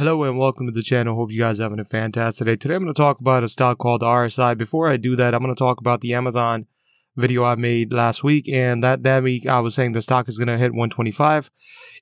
Hello and welcome to the channel. Hope you guys are having a fantastic day. Today I'm going to talk about a stock called RSI. Before I do that, I'm going to talk about the Amazon video I made last week, and that week I was saying the stock is going to hit 125,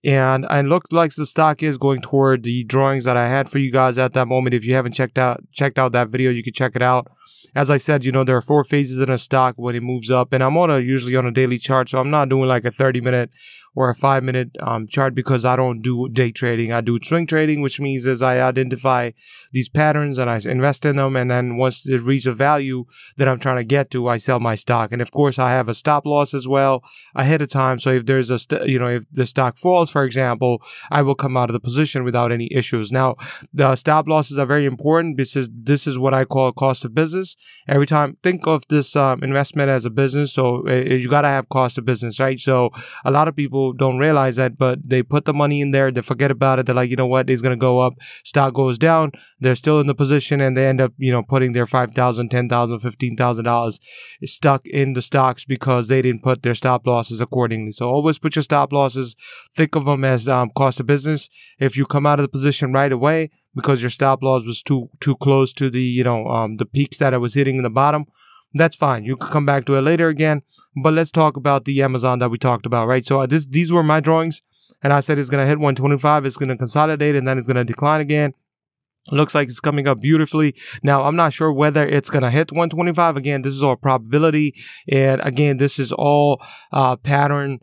and it looked like the stock is going toward the drawings that I had for you guys at that moment. If you haven't checked out that video, you can check it out. As I said, you know, there are four phases in a stock when it moves up, and I'm usually on a daily chart, so I'm not doing like a 30-minute or a 5-minute chart because I don't do day trading. I do swing trading, which means is I identify these patterns and I invest in them, and then once it reaches a value that I'm trying to get to, I sell my stock. And of course, I have a stop loss as well ahead of time. So if there's a if the stock falls, for example, I will come out of the position without any issues. Now, the stop losses are very important because this is what I call cost of business. Every time, think of this investment as a business. So you got to have cost of business, right? So a lot of people don't realize that, but they put the money in there, they forget about it, they're like, you know what, it's going to go up, stock goes down, they're still in the position, and they end up, you know, putting their $5,000, $10,000, $15,000 stuck in the stocks because they didn't put their stop losses accordingly. So always put your stop losses, think of them as cost of business. If you come out of the position right away because your stop loss was too close to the, you know, the peaks that it was hitting in the bottom, that's fine. You can come back to it later again, but let's talk about the Amazon that we talked about, right? So these were my drawings, and I said it's going to hit 125, it's going to consolidate, and then it's going to decline again. Looks like it's coming up beautifully. Now, I'm not sure whether it's going to hit 125. Again, this is all probability, and again, this is all pattern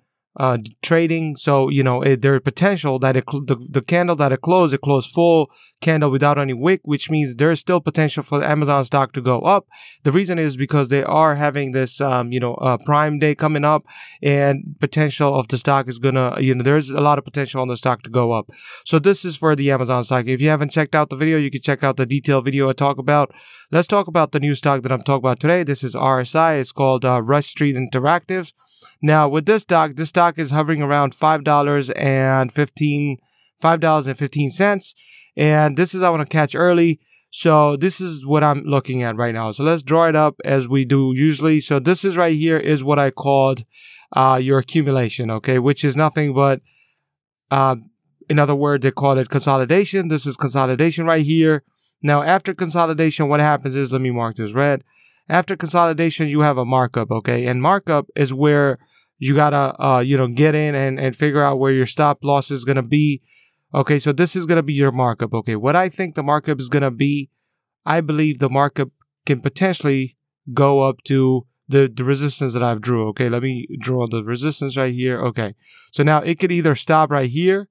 trading. So, you know, there's potential that the candle that it closed full candle without any wick, which means there's still potential for the Amazon stock to go up. The reason is because they are having this, Prime Day coming up, and potential of the stock is going to, you know, there's a lot of potential on the stock to go up. So this is for the Amazon stock. If you haven't checked out the video, you can check out the detailed video I talk about. Let's talk about the new stock that I'm talking about today. This is RSI. It's called Rush Street Interactive. Now, with this stock is hovering around $5.15, and this is I want to catch early. So this is what I'm looking at right now. So let's draw it up as we do usually. So this is right here is what I called your accumulation, okay, which is nothing but, in other words, they call it consolidation. This is consolidation right here. Now, after consolidation, what happens is, let me mark this red. After consolidation, you have a markup, okay? And markup is where you gotta, get in and figure out where your stop loss is gonna be. Okay, so this is gonna be your markup, okay? What I think the markup is gonna be, I believe the markup can potentially go up to the resistance that I've drew, okay? Let me draw the resistance right here, okay? So now it could either stop right here,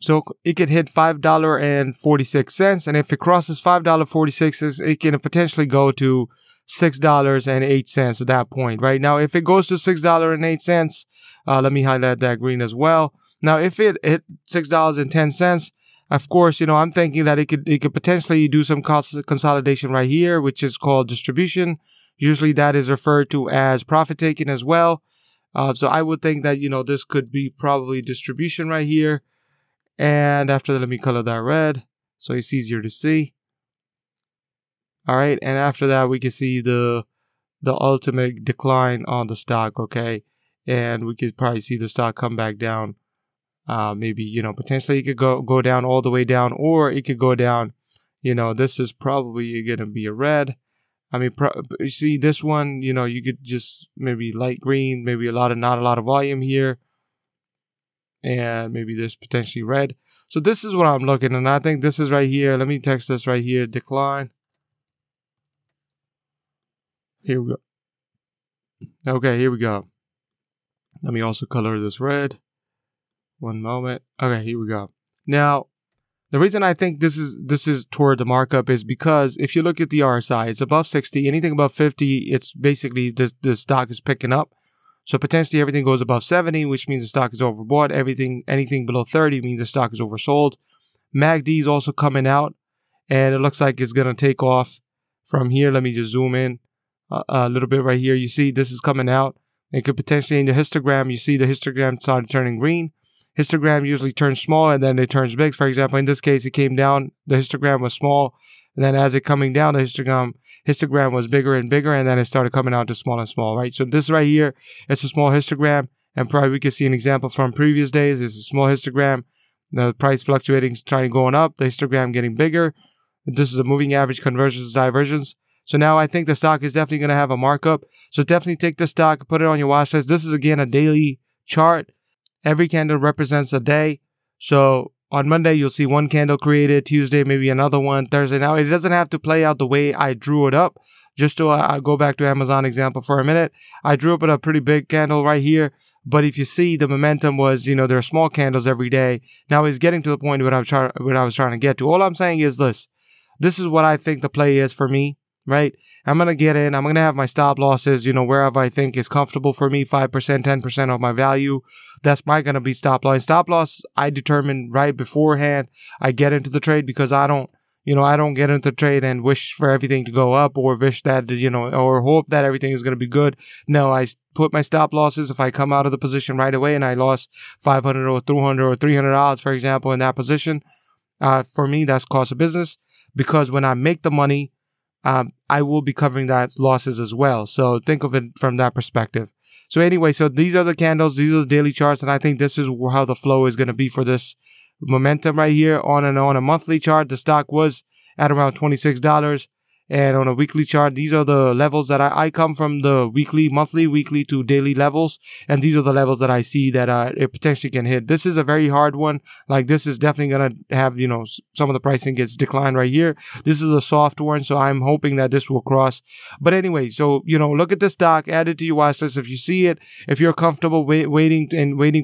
so it could hit $5.46, and if it crosses $5.46, it can potentially go to $6.08 at that point. Right now, if it goes to $6.08, let me highlight that green as well. Now, if it hit $6.10, of course, you know, I'm thinking that it could potentially do some consolidation right here, which is called distribution. Usually, that is referred to as profit taking as well. So I would think that, you know, this could be probably distribution right here. And after that, let me color that red so it's easier to see. All right, and after that, we can see the ultimate decline on the stock, okay? And we could probably see the stock come back down. Maybe, you know, potentially it could go down all the way down, or it could go down. You know, this is probably going to be a red. I mean, you see this one, you know, you could just maybe light green, maybe not a lot of volume here. And maybe this potentially red. So this is what I'm looking, and I think this is right here. Let me text this right here, decline. Here we go. Okay, here we go. Let me also color this red. One moment. Okay, here we go. Now, the reason I think this is toward the markup is because if you look at the RSI, it's above 60. Anything above 50, it's basically the stock is picking up. So potentially everything goes above 70, which means the stock is overbought. Anything below 30 means the stock is oversold. MACD is also coming out, and it looks like it's going to take off from here. Let me just zoom in a little bit right here. You see this is coming out. It could potentially, in the histogram, you see the histogram started turning green. Histogram usually turns small and then it turns big. For example, in this case, it came down. The histogram was small, and then as it coming down, the histogram was bigger and bigger, and then it started coming out to small and small, right? So this right here, it's a small histogram, and probably we can see an example from previous days. It's a small histogram, the price fluctuating, trying going up, the histogram getting bigger. This is the moving average convergence divergence. So now I think the stock is definitely going to have a markup. So definitely take the stock, put it on your watch list. This is again a daily chart. Every candle represents a day. So on Monday, you'll see one candle created. Tuesday, maybe another one. Thursday. Now, it doesn't have to play out the way I drew it up. Just to go back to Amazon example for a minute, I drew up a pretty big candle right here. But if you see, the momentum was, you know, there are small candles every day. Now it's getting to the point where I was trying to get to. All I'm saying is this. This is what I think the play is for me, right? I'm going to get in. I'm going to have my stop losses, you know, wherever I think is comfortable for me, 5%, 10% of my value. That's my going to be stop loss. Stop loss, I determine right beforehand I get into the trade, because I don't, you know, I don't get into the trade and wish for everything to go up or wish that, you know, or hope that everything is going to be good. No, I put my stop losses. If I come out of the position right away and I lost $500 or $200 or $300, for example, in that position, for me, that's cost of business, because when I make the money, I will be covering that losses as well. So think of it from that perspective. So anyway, so these are the candles. These are the daily charts. And I think this is how the flow is going to be for this momentum right here. On and on a monthly chart, the stock was at around $26. And on a weekly chart, these are the levels that I come from the weekly, monthly, weekly to daily levels. And these are the levels that I see that it potentially can hit. This is a very hard one. Like this is definitely going to have, you know, some of the pricing gets declined right here. This is a soft one. So I'm hoping that this will cross. But anyway, so, you know, look at the stock, add it to your watch list. If you see it, if you're comfortable waiting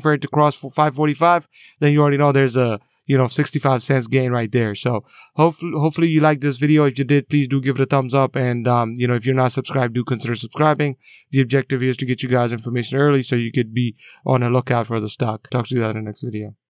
for it to cross for 545, then you already know there's a, you know, 65 cents gain right there. So hopefully you like this video. If you did, please do give it a thumbs up. And, you know, if you're not subscribed, do consider subscribing. The objective here is to get you guys information early so you could be on the lookout for the stock. Talk to you guys in the next video.